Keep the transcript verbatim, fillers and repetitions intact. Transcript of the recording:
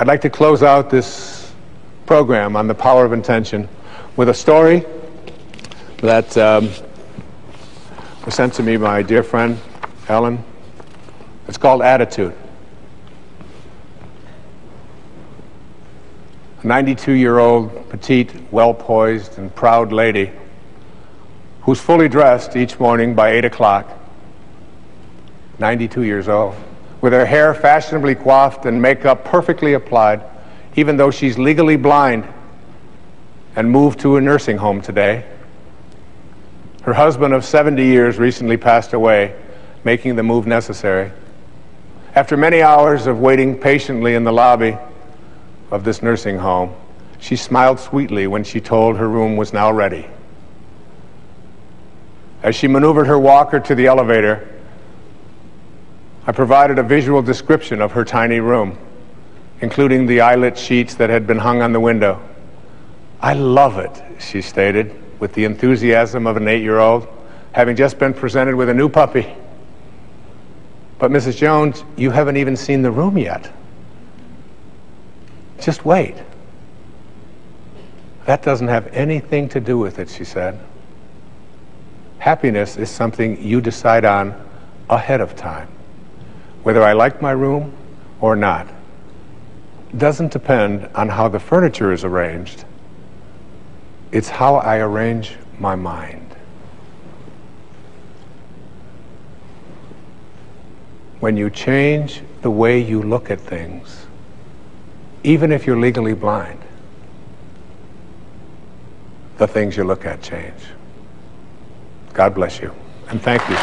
I'd like to close out this program on the power of intention with a story that um, was sent to me by my dear friend, Ellen. It's called Attitude. A ninety-two-year-old, petite, well-poised, and proud lady who's fully dressed each morning by eight o'clock, ninety-two years old, with her hair fashionably coiffed and makeup perfectly applied, even though she's legally blind and moved to a nursing home today. Her husband of seventy years recently passed away, making the move necessary. After many hours of waiting patiently in the lobby of this nursing home, she smiled sweetly when she told her room was now ready. As she maneuvered her walker to the elevator, I provided a visual description of her tiny room, including the eyelet sheets that had been hung on the window. "I love it," she stated, with the enthusiasm of an eight-year-old, having just been presented with a new puppy. "But Missus Jones, you haven't even seen the room yet. Just wait." "That doesn't have anything to do with it," she said. "Happiness is something you decide on ahead of time. Whether I like my room or not doesn't depend on how the furniture is arranged. It's how I arrange my mind." When you change the way you look at things, even if you're legally blind, the things you look at change. God bless you, and thank you.